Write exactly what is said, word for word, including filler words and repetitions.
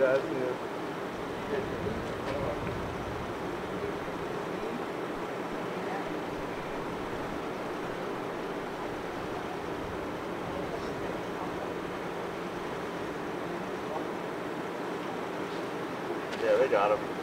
drives me up. Yeah, they got him.